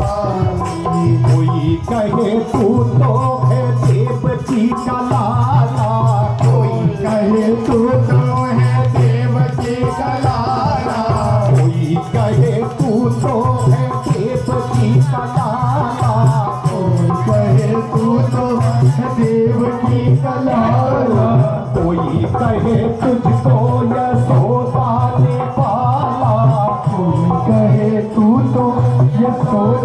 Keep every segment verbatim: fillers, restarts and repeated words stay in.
पानी कोई कहे तो है देव की कलाला, कोई कहे तो है देव की कलाला, कोई कहे तो है देव की कलाला, कोई कहे तो है देव की कलाला, कोई कहे तुझको कोई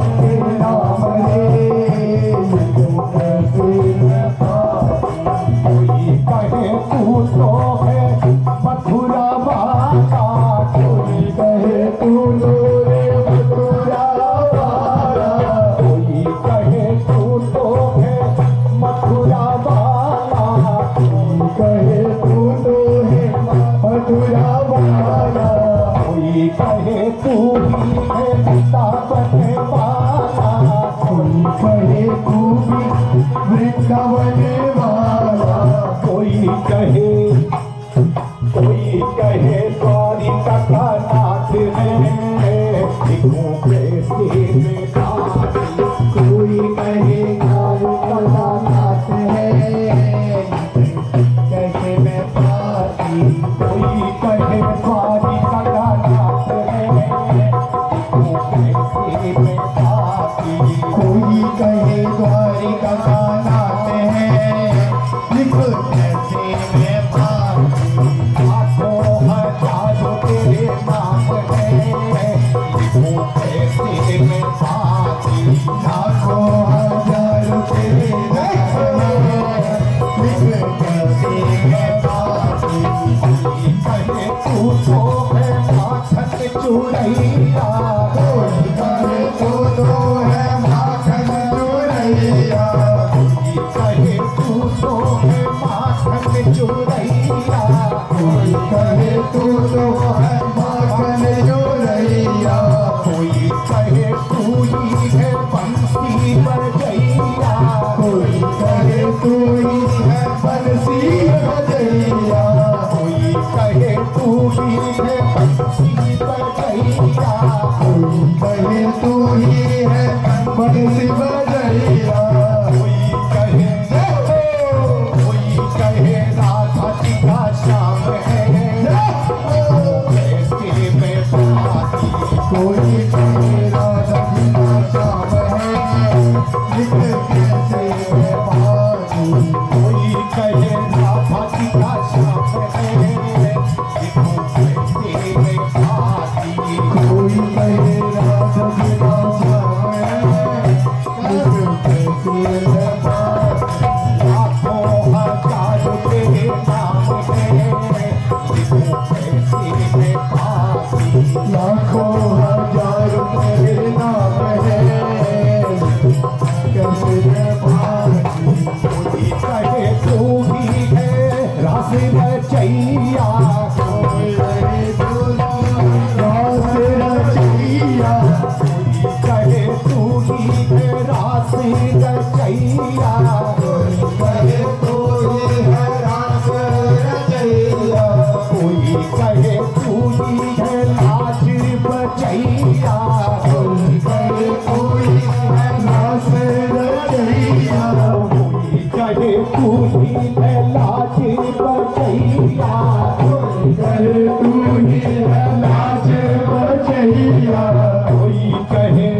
कहे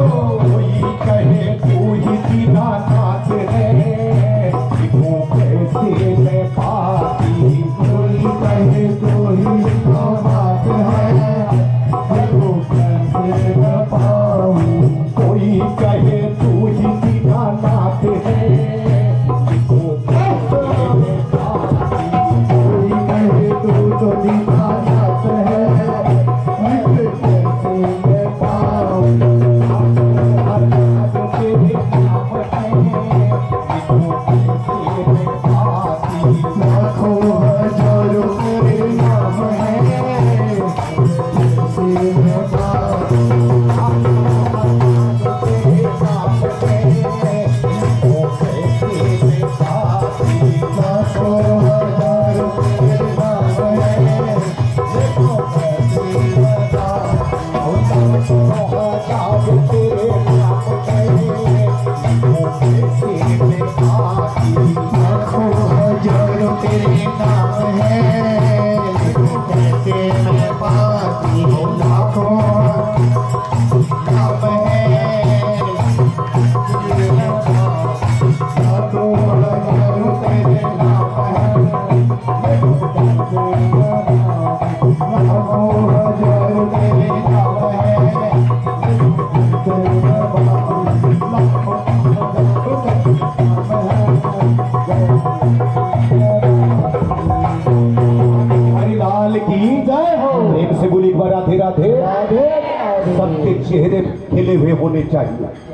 ओ कोई सत्य चेहरे खिले हुए होने चाहिए।